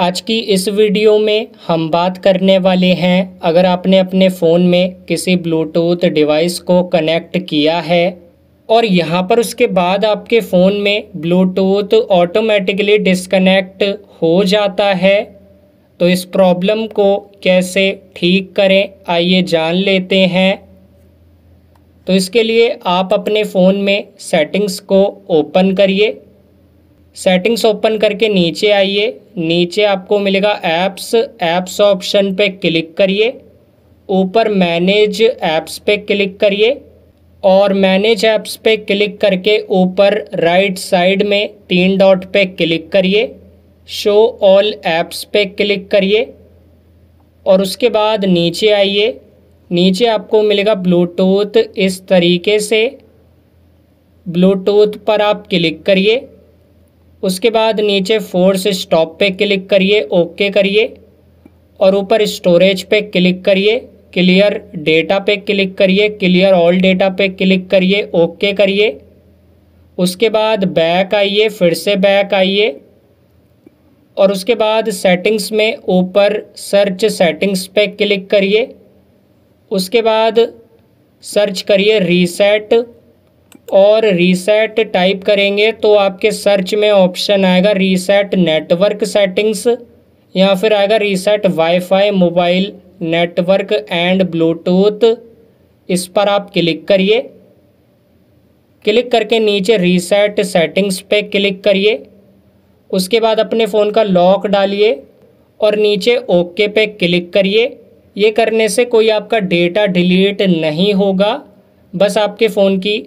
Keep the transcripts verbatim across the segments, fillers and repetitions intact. आज की इस वीडियो में हम बात करने वाले हैं, अगर आपने अपने फ़ोन में किसी ब्लूटूथ डिवाइस को कनेक्ट किया है और यहाँ पर उसके बाद आपके फ़ोन में ब्लूटूथ ऑटोमेटिकली डिस्कनेक्ट हो जाता है तो इस प्रॉब्लम को कैसे ठीक करें आइए जान लेते हैं। तो इसके लिए आप अपने फ़ोन में सेटिंग्स को ओपन करिए। सेटिंग्स ओपन करके नीचे आइए, नीचे आपको मिलेगा ऐप्स, ऐप्स ऑप्शन पे क्लिक करिए। ऊपर मैनेज ऐप्स पे क्लिक करिए और मैनेज ऐप्स पे क्लिक करके ऊपर राइट साइड में तीन डॉट पे क्लिक करिए। शो ऑल ऐप्स पे क्लिक करिए और उसके बाद नीचे आइए, नीचे आपको मिलेगा ब्लूटूथ। इस तरीके से ब्लूटूथ पर आप क्लिक करिए। उसके बाद नीचे फोर्स स्टॉप पे क्लिक करिए, ओके करिए और ऊपर स्टोरेज पे क्लिक करिए, क्लियर डेटा पे क्लिक करिए, क्लियर ऑल डेटा पे क्लिक करिए, ओके करिए। उसके बाद बैक आइए, फिर से बैक आइए और उसके बाद सेटिंग्स में ऊपर सर्च सेटिंग्स पे क्लिक करिए। उसके बाद सर्च करिए रीसेट और रीसेट टाइप करेंगे तो आपके सर्च में ऑप्शन आएगा रीसेट नेटवर्क सेटिंग्स या फिर आएगा reset wifi mobile network and Bluetooth. इस पर आप क्लिक करिए। क्लिक करके नीचे रीसेट सेटिंग्स पे क्लिक करिए। उसके बाद अपने फ़ोन का लॉक डालिए और नीचे ओके पे क्लिक करिए। ये करने से कोई आपका डेटा डिलीट नहीं होगा, बस आपके फ़ोन की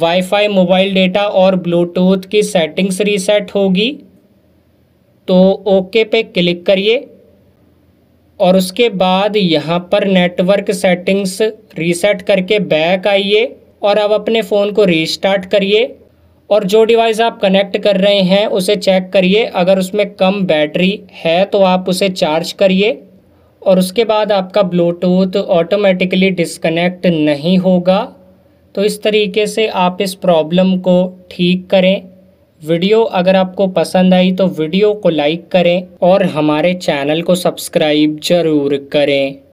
वाईफाई मोबाइल डेटा और ब्लूटूथ की सेटिंग्स रीसेट होगी। तो ओके पे क्लिक करिए और उसके बाद यहाँ पर नेटवर्क सेटिंग्स रीसेट करके बैक आइए और अब अपने फ़ोन को रीस्टार्ट करिए और जो डिवाइस आप कनेक्ट कर रहे हैं उसे चेक करिए। अगर उसमें कम बैटरी है तो आप उसे चार्ज करिए और उसके बाद आपका ब्लूटूथ ऑटोमेटिकली डिस्कनेक्ट नहीं होगा। तो इस तरीके से आप इस प्रॉब्लम को ठीक करें। वीडियो अगर आपको पसंद आई तो वीडियो को लाइक करें और हमारे चैनल को सब्सक्राइब ज़रूर करें।